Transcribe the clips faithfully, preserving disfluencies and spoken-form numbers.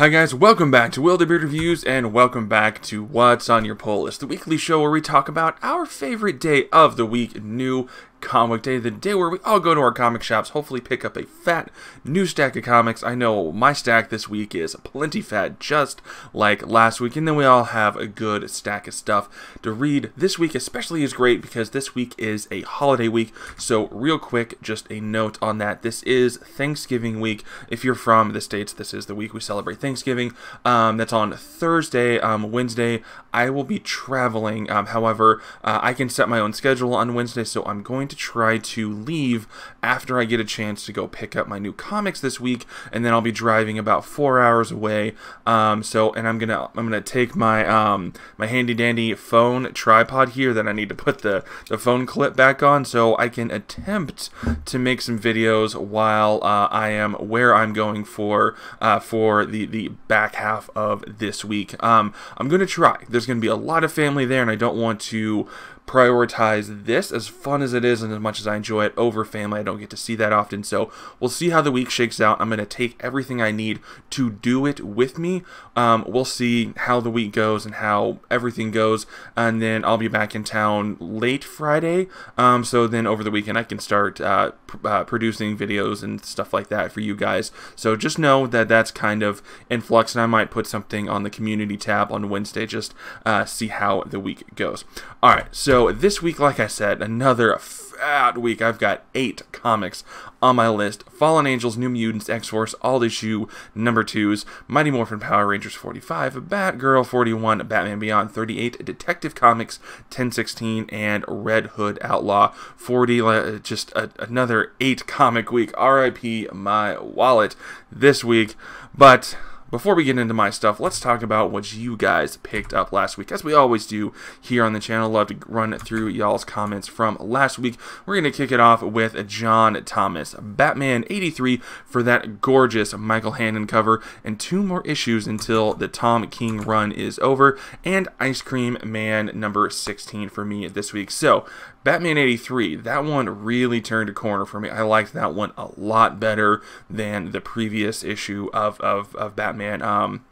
Hi guys, welcome back to Will the Beard Reviews, and welcome back to What's on Your Poll List, the weekly show where we talk about our favorite day of the week, new comic day, the day where we all go to our comic shops, hopefully pick up a fat new stack of comics. I know my stack this week is plenty fat, just like last week, and then we all have a good stack of stuff to read. This week especially is great because this week is a holiday week, so real quick, just a note on that. This is Thanksgiving week. If you're from the States, this is the week we celebrate Thanksgiving. Thanksgiving. Um, that's on Thursday. Um, Wednesday, I will be traveling. Um, however, uh, I can set my own schedule on Wednesday, so I'm going to try to leave after I get a chance to go pick up my new comics this week, and then I'll be driving about four hours away. Um, so, and I'm gonna I'm gonna take my um, my handy dandy phone tripod here that I need to put the the phone clip back on, so I can attempt to make some videos while uh, I am where I'm going for uh, for the the back half of this week. Um, I'm going to try. There's going to be a lot of family there, and I don't want to prioritize this, as fun as it is and as much as I enjoy it, over family. I don't get to see that often, so we'll see how the week shakes out. I'm going to take everything I need to do it with me. Um, we'll see how the week goes and how everything goes, and then I'll be back in town late Friday, um, so then over the weekend I can start uh, pr uh, producing videos and stuff like that for you guys. So just know that that's kind of in flux, and I might put something on the community tab on Wednesday, just uh, see how the week goes. Alright, so So this week, like I said, another fat week. I've got eight comics on my list: Fallen Angels, New Mutants, X-Force, all issue number twos, Mighty Morphin Power Rangers forty-five, Batgirl forty-one, Batman Beyond thirty-eight, Detective Comics ten sixteen, and Red Hood Outlaw forty. Just a, another eight comic week. R I P my wallet this week, but before we get into my stuff, let's talk about what you guys picked up last week. As we always do here on the channel, love to run through y'all's comments from last week. We're going to kick it off with John Thomas. Batman eighty-three for that gorgeous Michael Hannon cover, and two more issues until the Tom King run is over, and Ice Cream Man number sixteen for me this week. So, Batman eighty-three, that one really turned a corner for me. I liked that one a lot better than the previous issue of, of, of Batman. Um,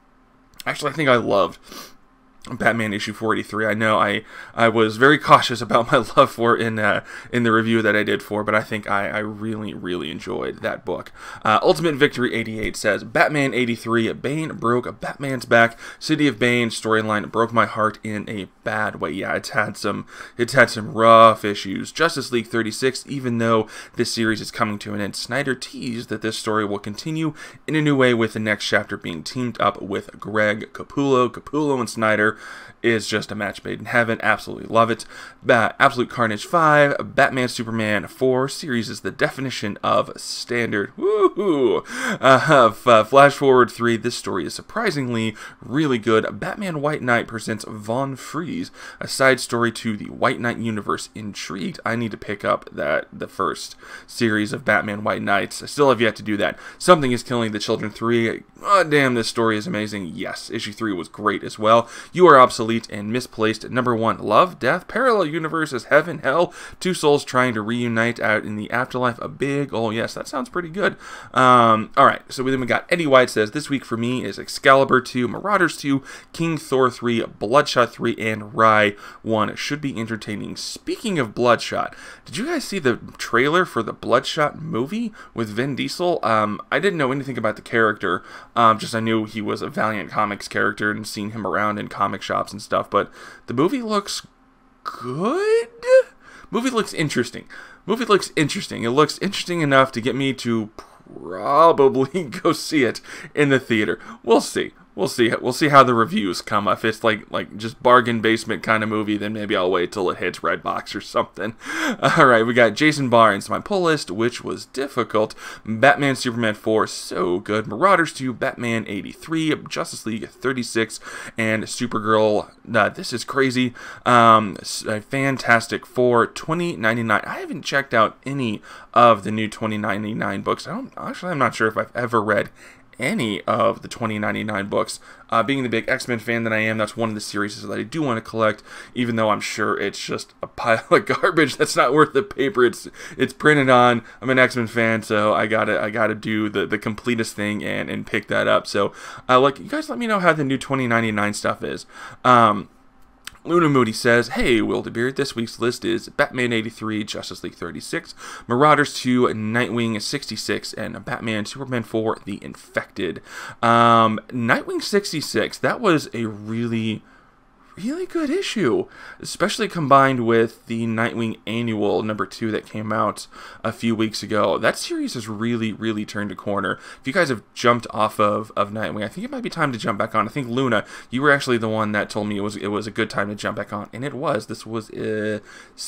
actually, I think I loved Batman issue four eighty-three. I know I I was very cautious about my love for it in uh, in the review that I did for, but I think I, I really really enjoyed that book. Uh, Ultimate Victory eighty-eight says Batman eighty-three. Bane broke Batman's back. City of Bane storyline broke my heart in a bad way. Yeah, it's had some it's had some rough issues. Justice League thirty-six. Even though this series is coming to an end, Snyder teased that this story will continue in a new way, with the next chapter being teamed up with Greg Capullo. Capullo and Snyder is just a match made in heaven. Absolutely love it. Uh, Absolute Carnage five, Batman Superman four series is the definition of standard. Woohoo! Uh, uh, Flash Forward three, this story is surprisingly really good. Batman White Knight presents Von Fries, a side story to the White Knight universe. Intrigued. I need to pick up that the first series of Batman White Knights. I still have yet to do that. Something is Killing the Children three. Oh, damn, this story is amazing. Yes, issue three was great as well. You are obsolete and misplaced. Number one, love, death, parallel universes, heaven, hell, two souls trying to reunite out in the afterlife. A big, oh yes, that sounds pretty good. Um, all right, so then we got Eddie White says this week for me is Excalibur two, Marauders two, King Thor three, Bloodshot three, and Rye one. Should be entertaining. Speaking of Bloodshot, did you guys see the trailer for the Bloodshot movie with Vin Diesel? Um, I didn't know anything about the character. Um, just I knew he was a Valiant Comics character and seen him around in comic shops and stuff, but the movie looks good. Movie looks interesting. Movie looks interesting. It looks interesting enough to get me to probably go see it in the theater. We'll see. We'll see. We'll see how the reviews come. If it's like like just bargain basement kind of movie, then maybe I'll wait till it hits Redbox or something. All right, we got Jason Barnes. My poll list, which was difficult. Batman Superman four, so good. Marauders two, Batman eighty-three, Justice League thirty-six, and Supergirl. Uh, this is crazy. Um, Fantastic Four twenty ninety-nine. I haven't checked out any of the new twenty ninety-nine books. I don't actually. I'm not sure if I've ever read any of the twenty ninety-nine books. Uh, being the big X-Men fan that I am, that's one of the series that I do want to collect, even though I'm sure it's just a pile of garbage that's not worth the paper it's it's printed on. I'm an X-Men fan, so I gotta I gotta do the the completest thing and and pick that up. So uh, like, you guys, let me know how the new twenty ninety-nine stuff is. Um, Luna Moody says, "Hey, Wildebeard, this week's list is Batman eighty-three, Justice League thirty-six, Marauders two, Nightwing sixty-six, and Batman Superman four, The Infected." Um, Nightwing sixty-six, that was a really, really good issue, especially combined with the Nightwing Annual number two that came out a few weeks ago. That series has really, really turned a corner. If you guys have jumped off of, of Nightwing, I think it might be time to jump back on. I think, Luna, you were actually the one that told me it was it was a good time to jump back on, and it was. This was uh,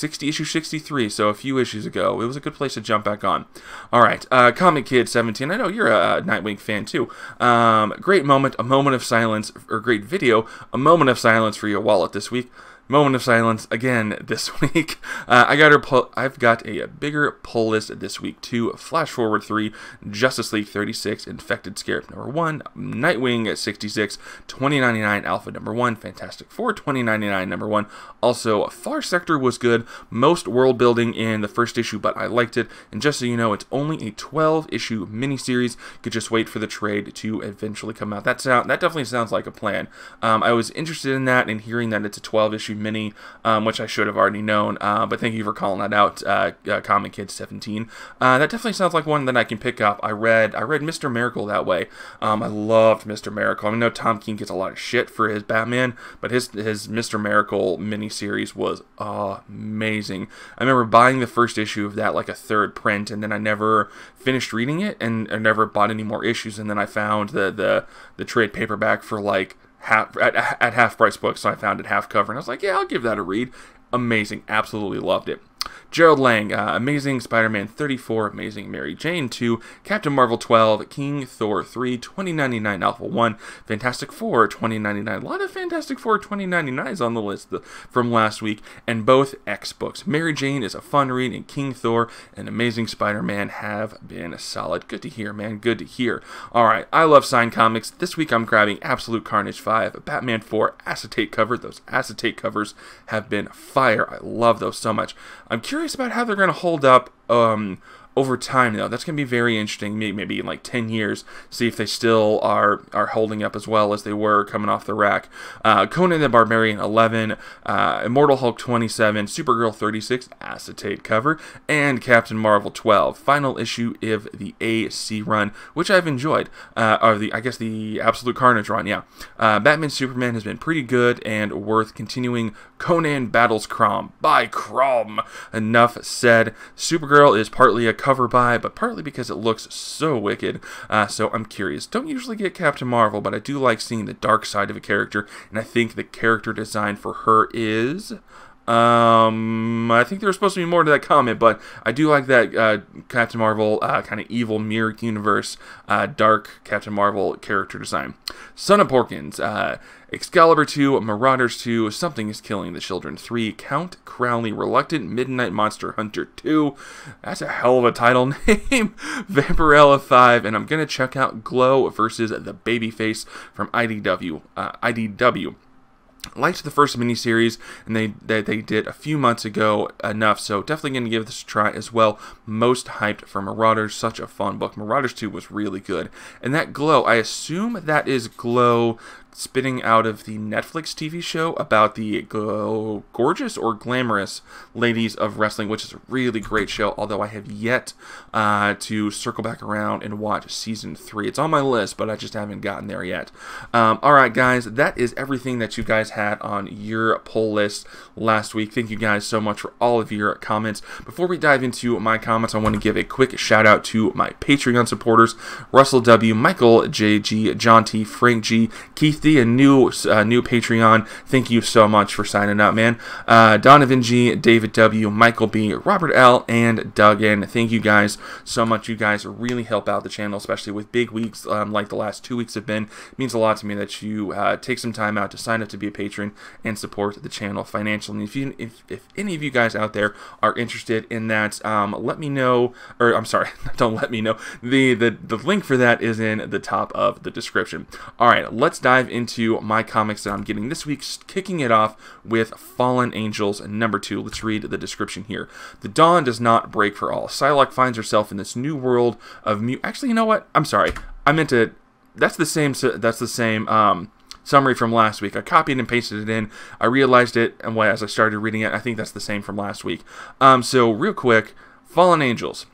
issue sixty-three, so a few issues ago. It was a good place to jump back on. All right, uh, Comic Kid seventeen, I know you're a Nightwing fan too. Um, great moment, a moment of silence, or great video, a moment of silence for your wallet this week. Moment of silence again this week. Uh, I got her. Pull, I've got a, a bigger pull list this week too. Flash Forward three, Justice League thirty-six, Infected Scarab number one, Nightwing sixty-six, twenty ninety-nine Alpha number one, Fantastic Four twenty ninety-nine number one. Also, Far Sector was good. Most world building in the first issue, but I liked it. And just so you know, it's only a twelve issue miniseries. You could just wait for the trade to eventually come out. That sound that definitely sounds like a plan. Um, I was interested in that and hearing that it's a twelve issue. Mini, um, which I should have already known, uh, but thank you for calling that out, uh, uh, Comic Kid seventeen. Uh, that definitely sounds like one that I can pick up. I read, I read Mister Miracle that way. Um, I loved Mister Miracle. I know Tom King gets a lot of shit for his Batman, but his his Mister Miracle miniseries was amazing. I remember buying the first issue of that, like a third print, and then I never finished reading it, and I never bought any more issues. And then I found the the the trade paperback for like. Half, at, at Half Price Books, so I found it half cover, and I was like, yeah, I'll give that a read. Amazing, absolutely loved it. Gerald Lang, uh, Amazing Spider-Man thirty-four, Amazing Mary Jane two, Captain Marvel twelve, King Thor three, twenty ninety-nine Alpha one, Fantastic Four twenty ninety-nine. A lot of Fantastic Four twenty ninety-nines on the list the, from last week, and both X books. Mary Jane is a fun read, and King Thor and Amazing Spider-Man have been solid. Good to hear, man. Good to hear. All right, I love signed comics. This week I'm grabbing Absolute Carnage five, Batman four, acetate cover. Those acetate covers have been fire. I love those so much. I'm curious about how they're going to hold up um, over time, though. That's going to be very interesting, maybe in like ten years, see if they still are are holding up as well as they were coming off the rack. Uh, Conan the Barbarian eleven, uh, Immortal Hulk twenty-seven, Supergirl thirty-six, acetate cover, and Captain Marvel twelve, final issue of the A C run, which I've enjoyed, uh, or the I guess the Absolute Carnage run, yeah. Uh, Batman Superman has been pretty good and worth continuing. Conan battles Crom by Crom. Enough said. Supergirl is partly a cover by, but partly because it looks so wicked, uh, so I'm curious. Don't usually get Captain Marvel, but I do like seeing the dark side of a character, and I think the character design for her is... Um, I think there was supposed to be more to that comment, but I do like that uh, Captain Marvel uh, kind of evil mirror universe, uh, dark Captain Marvel character design. Son of Porkins, uh, Excalibur two, Marauders two, Something is Killing the Children three, Count Crowley Reluctant, Midnight Monster Hunter two, that's a hell of a title name, Vampirella five, and I'm going to check out Glow versus the Babyface from I D W. Uh, I D W. Liked the first miniseries, and they, they they did a few months ago enough, so definitely going to give this a try as well. Most hyped for Marauders, such a fun book. Marauders two was really good. And that Glow, I assume that is Glow spitting out of the Netflix T V show about the go gorgeous or glamorous ladies of wrestling, which is a really great show, although I have yet uh, to circle back around and watch season three. It's on my list, but I just haven't gotten there yet. Um, all right, guys, that is everything that you guys had on your poll list last week. Thank you guys so much for all of your comments. Before we dive into my comments, I want to give a quick shout out to my Patreon supporters, Russell W., Michael J G, John T., Frank G., Keith fifty, a new uh, new Patreon. Thank you so much for signing up, man. Uh, Donovan G, David W, Michael B, Robert L, and Duggan. Thank you guys so much. You guys really help out the channel, especially with big weeks um, like the last two weeks have been. It means a lot to me that you uh, take some time out to sign up to be a patron and support the channel financially. And if you, if, if any of you guys out there are interested in that, um, let me know. Or I'm sorry, don't let me know. The, the the link for that is in the top of the description. All right, let's dive into my comics that I'm getting this week, kicking it off with Fallen Angels number two. Let's read the description here. The dawn does not break for all. Psylocke finds herself in this new world of mu- Actually, you know what? I'm sorry. I meant to. That's the same. That's the same. Um, Summary from last week. I copied and pasted it in. I realized it, and well, as I started reading it, I think that's the same from last week. Um, so real quick, Fallen Angels.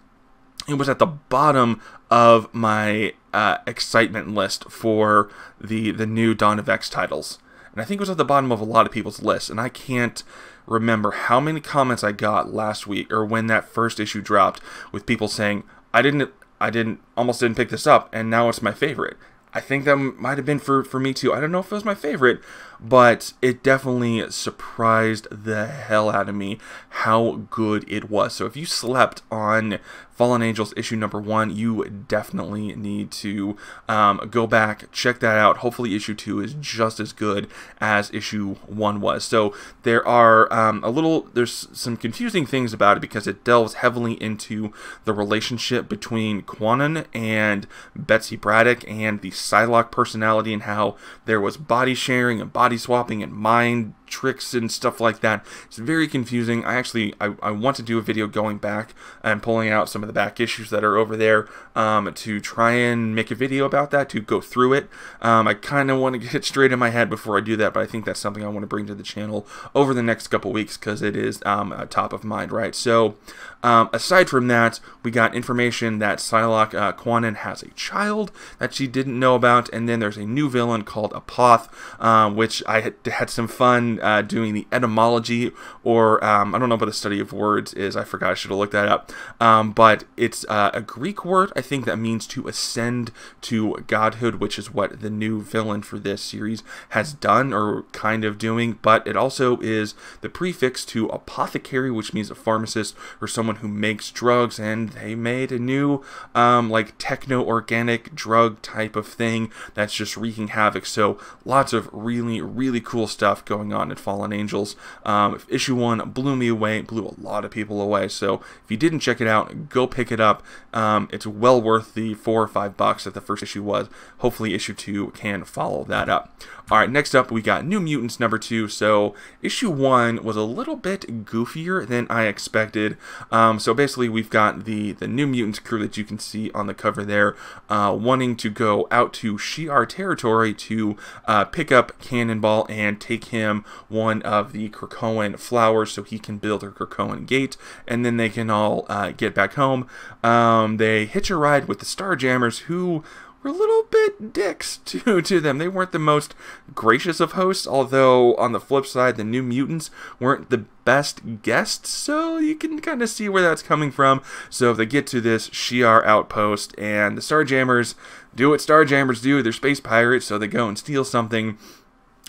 It was at the bottom of my uh, excitement list for the the new Dawn of X titles, and I think it was at the bottom of a lot of people's lists. And I can't remember how many comments I got last week or when that first issue dropped, with people saying I didn't, I didn't, almost didn't pick this up, and now it's my favorite. I think that might have been for, for me too. I don't know if it was my favorite, but it definitely surprised the hell out of me how good it was. So if you slept on Fallen Angels issue number one, you definitely need to um, go back, check that out. Hopefully issue two is just as good as issue one was. So there are um, a little, there's some confusing things about it because it delves heavily into the relationship between Quanon and Betsy Braddock and the Psylocke personality, and how there was body sharing and body swapping and mind tricks and stuff like that. It's very confusing. I actually I, I want to do a video going back and pulling out some of the back issues that are over there um, to try and make a video about that, to go through it. Um, I kind of want to get it straight in my head before I do that, but I think that's something I want to bring to the channel over the next couple weeks because it is um, top of mind, right? So um, aside from that, we got information that Psylocke uh, Quanon has a child that she didn't know about, and then there's a new villain called Apoth, uh, which I had, had some fun Uh, doing the etymology, or um, I don't know what the study of words is. I forgot, I should have looked that up. Um, but it's uh, a Greek word, I think, that means to ascend to godhood, which is what the new villain for this series has done, or kind of doing. But it also is the prefix to apothecary, which means a pharmacist or someone who makes drugs, and they made a new um, like techno-organic drug type of thing that's just wreaking havoc. So lots of really, really cool stuff going on at Fallen Angels. Um, issue one blew me away, blew a lot of people away, so if you didn't check it out, go pick it up. Um, it's well worth the four or five bucks that the first issue was. Hopefully issue two can follow that up. Alright, next up we got New Mutants number two. So issue one was a little bit goofier than I expected. Um, so basically we've got the, the New Mutants crew that you can see on the cover there, uh, wanting to go out to Shi'ar territory to uh, pick up Cannonball and take him one of the Krakoan flowers so he can build a Krakoan gate, and then they can all uh, get back home. Um, they hitch a ride with the Starjammers, who were a little bit dicks to, to them. They weren't the most gracious of hosts, although on the flip side, the New Mutants weren't the best guests, so you can kind of see where that's coming from. So they get to this Shi'ar outpost, and the Starjammers do what Starjammers do. They're space pirates, so they go and steal something.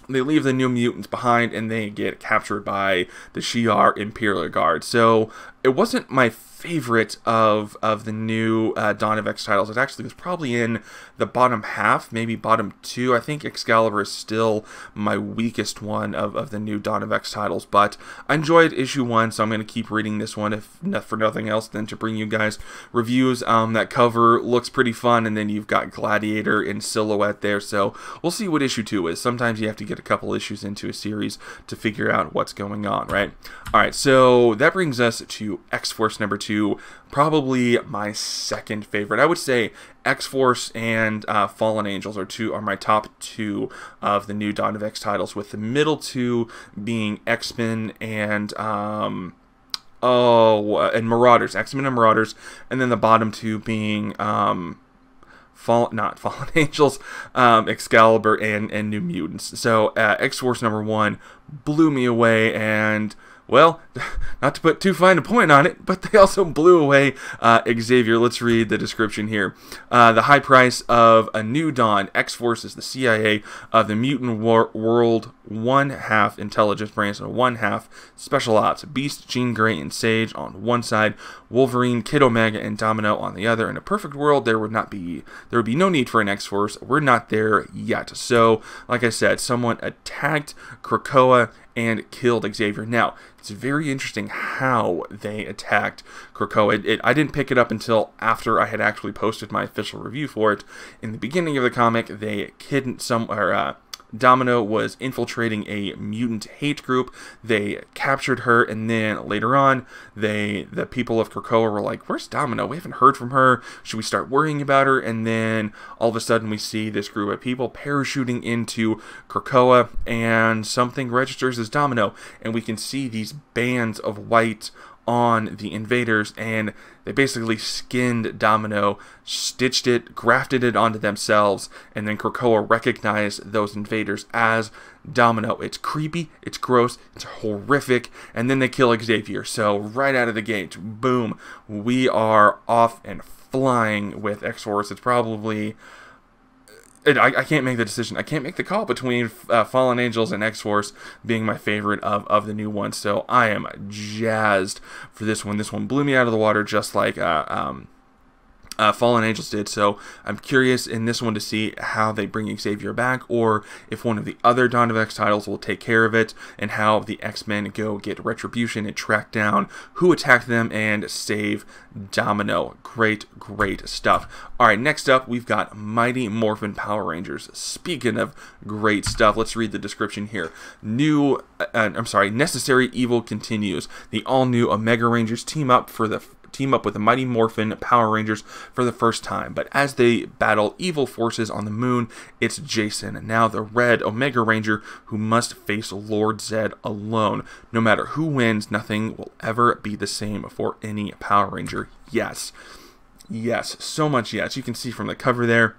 They leave the New Mutants behind, and they get captured by the Shi'ar Imperial Guard. So it wasn't my favorite of of the new uh, Dawn of X titles. It actually was probably in the bottom half, maybe bottom two. I think Excalibur is still my weakest one of, of the new Dawn of X titles, but I enjoyed issue one, so I'm going to keep reading this one, if not for nothing else than to bring you guys reviews. Um, that cover looks pretty fun, and then you've got Gladiator in silhouette there, so we'll see what issue two is. Sometimes you have to get a couple issues into a series to figure out what's going on, right? Alright, so that brings us to X-Force number two. To probably my second favorite. I would say X-Force and uh, Fallen Angels are two are my top two of the new Dawn of X titles, with the middle two being X-Men and um, oh and Marauders, X-Men and Marauders, and then the bottom two being um, Fall, not Fallen Angels, um, Excalibur and and New Mutants. So uh, X-Force number one blew me away, and well, not to put too fine a point on it, but they also blew away uh, Xavier. Let's read the description here. Uh, the high price of a new dawn. X-Force is the C I A of the mutant war world, one half intelligence branch and one half special ops. Beast, Jean Grey, and Sage on one side, Wolverine, Kid Omega, and Domino on the other. In a perfect world, there would not be there would be no need for an X-Force. We're not there yet. So, like I said, someone attacked Krakoa and killed Xavier. Now, it's very interesting how they attacked Krakoa. It, it, I didn't pick it up until after I had actually posted my official review for it. In the beginning of the comic, they kidnapped some, or, uh, Domino was infiltrating a mutant hate group. They captured her, and then later on, they the people of Krakoa were like, "Where's Domino? We haven't heard from her. Should we start worrying about her?" And then all of a sudden, we see this group of people parachuting into Krakoa, and something registers as Domino, and we can see these bands of white on the invaders, and they basically skinned Domino, stitched it, grafted it onto themselves, and then Krakoa recognized those invaders as Domino. It's creepy, it's gross, it's horrific, and then they kill Xavier. So right out of the gate, boom, we are off and flying with X-Force. It's probably... I, I can't make the decision. I can't make the call between uh, Fallen Angels and X-Force being my favorite of, of the new ones. So I am jazzed for this one. This one blew me out of the water just like uh, um, uh, Fallen Angels did. So I'm curious in this one to see how they bring Xavier back, or if one of the other Dawn of X titles will take care of it, and how the X-Men go get retribution and track down who attacked them and save Domino. Great, great stuff. Alright, next up, we've got Mighty Morphin Power Rangers. Speaking of great stuff, let's read the description here. New, uh, I'm sorry, Necessary Evil continues. The all-new Omega Rangers team up for the team up with the Mighty Morphin Power Rangers for the first time, but as they battle evil forces on the moon, it's Jason, and now the Red Omega Ranger, who must face Lord Zed alone. No matter who wins, nothing will ever be the same for any Power Ranger. Yes. Yes, so much yes. You can see from the cover there,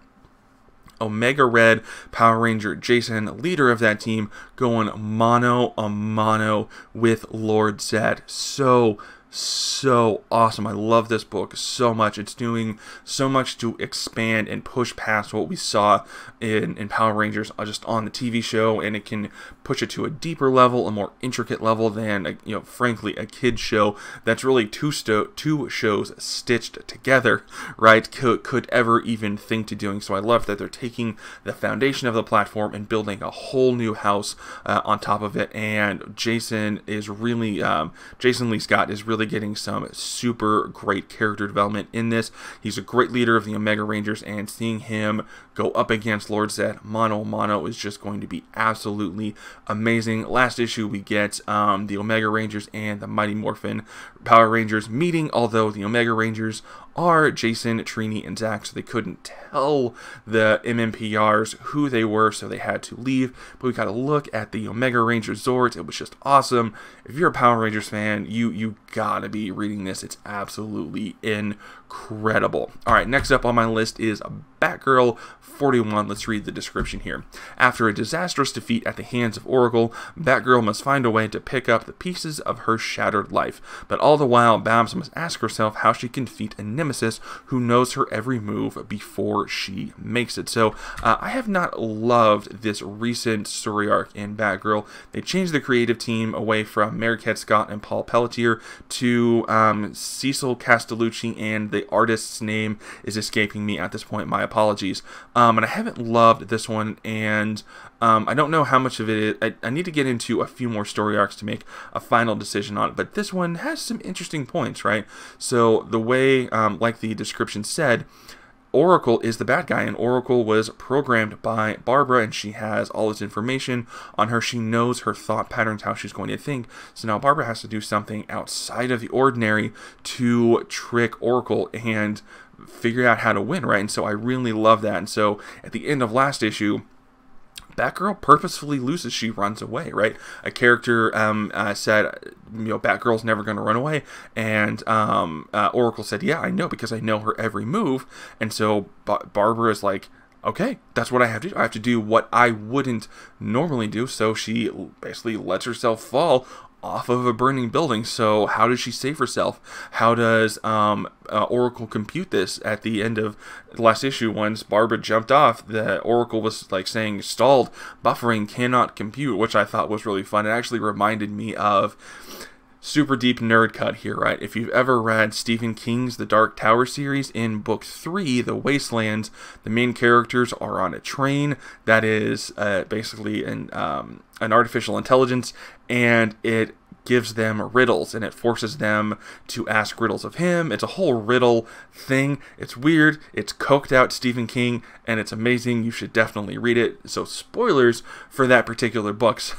Omega Red Power Ranger Jason, leader of that team, going mano a mano with Lord Zed. So so awesome. I love this book so much. It's doing so much to expand and push past what we saw in, in Power Rangers just on the T V show, and it can push it to a deeper level, a more intricate level than, a, you know, frankly, a kid's show that's really two, sto two shows stitched together, right, could, could ever even think to doing. So I love that they're taking the foundation of the platform and building a whole new house uh, on top of it, and Jason is really, um, Jason Lee Scott is really getting some super great character development in this. He's a great leader of the Omega Rangers, and seeing him go up against Lord Zed mano a mano is just going to be absolutely amazing. Last issue we get um, the Omega Rangers and the Mighty Morphin Power Rangers meeting, although the Omega Rangers are Jason, Trini, and Zack, so they couldn't tell the M M P Rs who they were, so they had to leave. But we got a look at the Omega Ranger Zords. It was just awesome. If you're a Power Rangers fan, you you gotta be reading this. It's absolutely incredible. Alright, next up on my list is Batgirl forty-one. Let's read the description here. After a disastrous defeat at the hands of Oracle, Batgirl must find a way to pick up the pieces of her shattered life. But all the while, Babs must ask herself how she can defeat a nemesis who knows her every move before she makes it. So, uh, I have not loved this recent story arc in Batgirl. They changed the creative team away from Mary-Kat Scott and Paul Pelletier to um, Cecil Castellucci, and the artist's name is escaping me at this point. My apologies. Um, and I haven't loved this one, and um, I don't know how much of it is. I, I need to get into a few more story arcs to make a final decision on it, but this one has some interesting points, right? So the way, um, like the description said, Oracle is the bad guy, and Oracle was programmed by Barbara, and she has all this information on her. She knows her thought patterns, how she's going to think. So now Barbara has to do something outside of the ordinary to trick Oracle and figure out how to win, right? And so I really love that. And so at the end of last issue, Batgirl purposefully loses. She runs away, right? A character um, uh, said, you know, Batgirl's never going to run away. And um, uh, Oracle said, yeah, I know, because I know her every move. And so ba Barbara is like, okay, that's what I have to do. I have to do what I wouldn't normally do. So she basically lets herself fall off of a burning building. So how does she save herself? How does um, uh, Oracle compute this? At the end of the last issue, once Barbara jumped off, the Oracle was like saying stalled, buffering, cannot compute, which I thought was really fun. It actually reminded me of super deep nerd cut here, right? If you've ever read Stephen King's The Dark Tower series, in book three, The Wastelands, the main characters are on a train that is uh, basically an, um, an artificial intelligence, and it gives them riddles, and it forces them to ask riddles of him. It's a whole riddle thing. It's weird. It's coked out Stephen King, and it's amazing. You should definitely read it. So spoilers for that particular book. So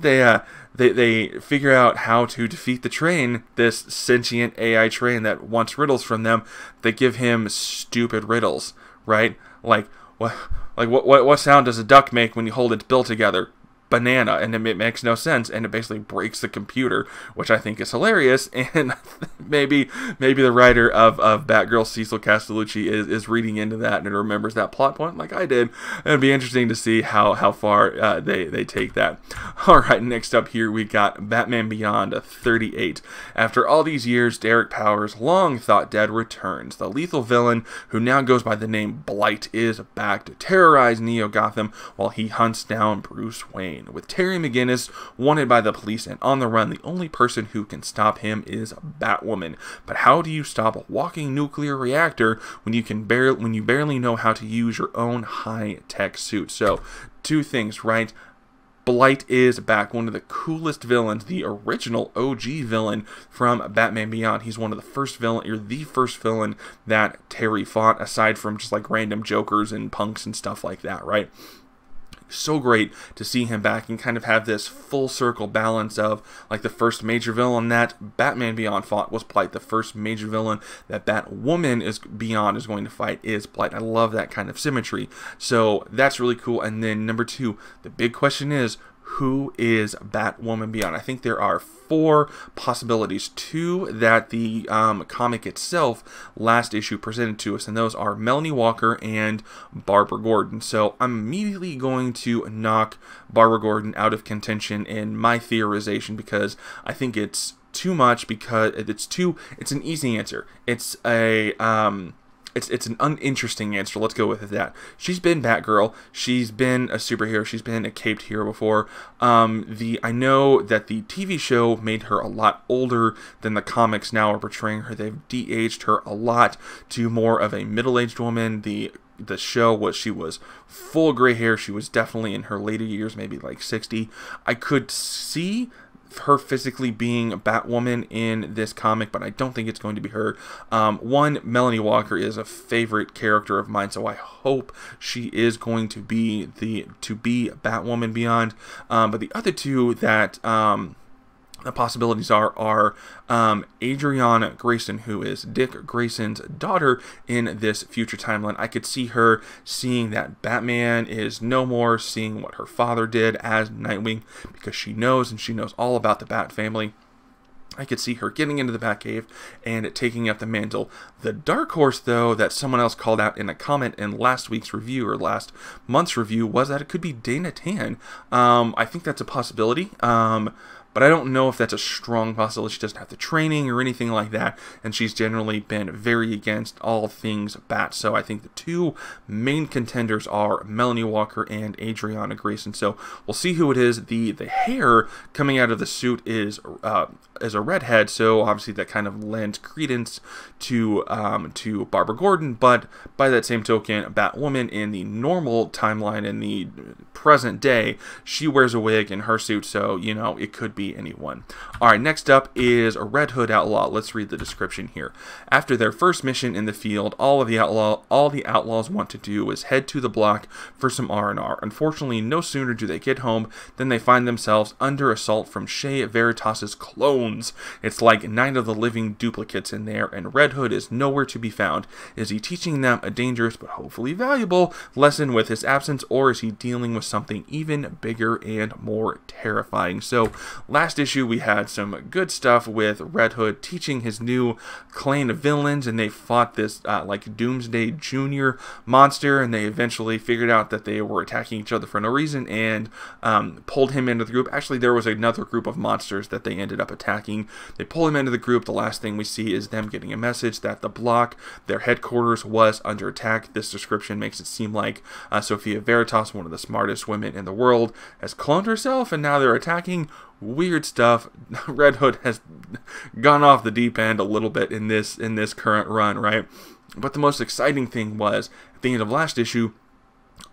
they uh, they they figure out how to defeat the train, this sentient A I train that wants riddles from them. They give him stupid riddles, right? Like what? Like what? What? What sound does a duck make when you hold its bill together? Banana. And it makes no sense, and it basically breaks the computer, which I think is hilarious. And maybe maybe the writer of, of Batgirl, Cecil Castellucci, is, is reading into that and remembers that plot point like I did. It'd be interesting to see how, how far uh, they, they take that. Alright, next up here we got Batman Beyond thirty-eight. After all these years, Derek Powers, long thought dead, returns. The lethal villain, who now goes by the name Blight, is back to terrorize Neo-Gotham while he hunts down Bruce Wayne. With Terry McGinnis wanted by the police and on the run, the only person who can stop him is Batwoman. But how do you stop a walking nuclear reactor when you can barely when you barely know how to use your own high-tech suit? So, two things, right? Blight is back, one of the coolest villains, the original O G villain from Batman Beyond. He's one of the first villain, or the first villain that Terry fought, aside from just like random jokers and punks and stuff like that, right? So great to see him back and kind of have this full circle balance of like the first major villain that Batman Beyond fought was Blight. The first major villain that Batwoman is Beyond is going to fight is Blight. I love that kind of symmetry. So that's really cool. And then number two, the big question is, who is Batwoman Beyond? I think there are four possibilities. Two that the um, comic itself last issue presented to us, and those are Melanie Walker and Barbara Gordon. So I'm immediately going to knock Barbara Gordon out of contention in my theorization, because I think it's too much, because it's too, it's an easy answer. It's a, um... It's, it's an uninteresting answer. Let's go with that. She's been Batgirl. She's been a superhero. She's been a caped hero before. Um, the I know that the T V show made her a lot older than the comics now are portraying her. They've de-aged her a lot to more of a middle-aged woman. The the show was she was full gray hair. She was definitely in her later years, maybe like sixty. I could see her physically being Batwoman in this comic, but I don't think it's going to be her. Um, one, Melanie Walker is a favorite character of mine, so I hope she is going to be the to be Batwoman Beyond. Um, but the other two that um, the possibilities are are um, Adriana Grayson, who is Dick Grayson's daughter in this future timeline. I could see her seeing that Batman is no more, seeing what her father did as Nightwing, because she knows, and she knows all about the Bat family. I could see her getting into the Batcave and taking up the mantle. The dark horse, though, that someone else called out in a comment in last week's review, or last month's review, was that it could be Dana Tan. Um, I think that's a possibility. Um... But I don't know if that's a strong possibility. She doesn't have the training or anything like that, and she's generally been very against all things Bat. So I think the two main contenders are Melanie Walker and Adriana Grayson. So we'll see who it is. The the hair coming out of the suit is uh, is a redhead, so obviously that kind of lends credence to um, to Barbara Gordon. But by that same token, Batwoman in the normal timeline, in the present day, she wears a wig in her suit, so you know it could be anyone. Alright, next up is Red Hood Outlaw. Let's read the description here. After their first mission in the field, all of the outlaw, all the outlaws want to do is head to the block for some R and R. Unfortunately, no sooner do they get home than they find themselves under assault from Shea Veritas's clones. It's like Night of the Living duplicates in there, and Red Hood is nowhere to be found. Is he teaching them a dangerous but hopefully valuable lesson with his absence, or is he dealing with something even bigger and more terrifying? So Last issue, we had some good stuff with Red Hood teaching his new clan of villains, and they fought this uh, like Doomsday Junior monster, and they eventually figured out that they were attacking each other for no reason and um, pulled him into the group. Actually, there was another group of monsters that they ended up attacking. They pull him into the group. The last thing we see is them getting a message that the block, their headquarters, was under attack. This description makes it seem like uh, Sophia Veritas, one of the smartest women in the world, has cloned herself, and now they're attacking. Weird stuff. Red Hood has gone off the deep end a little bit in this in this current run, right? But the most exciting thing was at the end of last issue,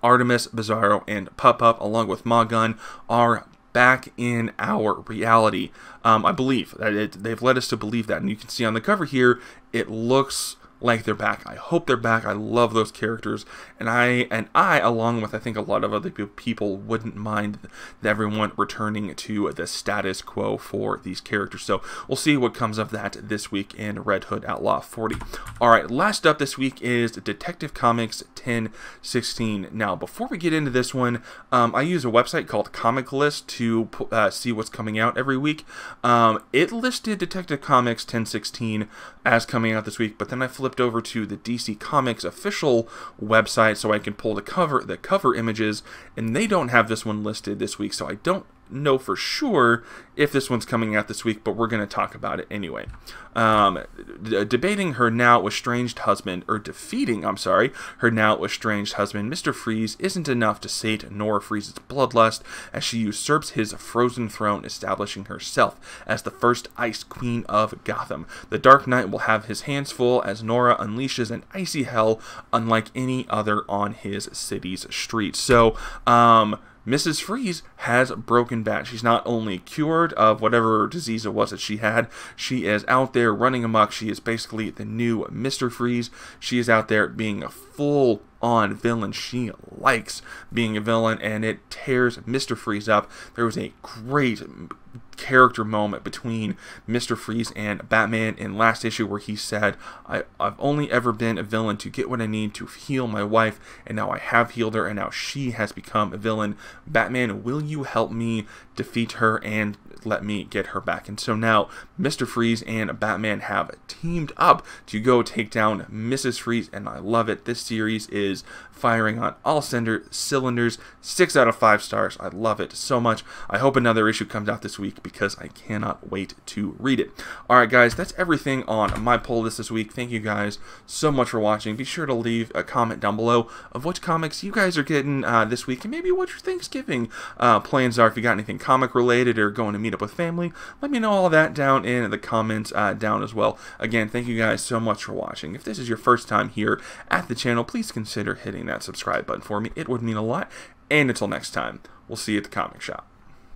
Artemis, Bizarro, and Pup Pup, along with Mawgun, are back in our reality. Um, I believe that it, they've led us to believe that, and you can see on the cover here, it looks like they're back. I hope they're back. I love those characters, and I and I along with I think a lot of other people wouldn't mind everyone returning to the status quo for these characters. So we'll see what comes of that this week in Red Hood Outlaw forty. All right, last up this week is Detective Comics ten sixteen. Now, before we get into this one, um, I use a website called Comic List to uh, see what's coming out every week. Um, it listed Detective Comics ten sixteen as coming out this week, but then I flipped over to the D C Comics official website so I can pull the cover the cover images, and they don't have this one listed this week, so I don't know for sure if this one's coming out this week, but we're going to talk about it anyway. Um, debating her now estranged husband, or defeating, I'm sorry, her now estranged husband, Mister Freeze, isn't enough to sate Nora Freeze's bloodlust as she usurps his frozen throne, establishing herself as the first Ice Queen of Gotham. The Dark Knight will have his hands full as Nora unleashes an icy hell unlike any other on his city's streets. So, um... Missus Freeze has broken bad. She's not only cured of whatever disease it was that she had, she is out there running amok. She is basically the new Mister Freeze. She is out there being a full on villain. She likes being a villain, and it tears Mister Freeze up. There was a great character moment between Mister Freeze and Batman in last issue where he said, I, I've only ever been a villain to get what I need to heal my wife, and now I have healed her, and now she has become a villain. Batman, will you help me defeat her and let me get her back? And so now Mister Freeze and Batman have teamed up to go take down Missus Freeze, and I love it. This series is firing on all cylinders. Six out of five stars. I love it so much. I hope another issue comes out this week because I cannot wait to read it. Alright guys, that's everything on my poll list this week. Thank you guys so much for watching. Be sure to leave a comment down below of which comics you guys are getting uh, this week, and maybe what your Thanksgiving uh, plans are. If you got anything comic related or going to meet up with family, let me know all that down in the comments uh, down as well. Again, thank you guys so much for watching. If this is your first time here at the channel, please consider hitting that subscribe button for me. It would mean a lot. And until next time, we'll see you at the comic shop.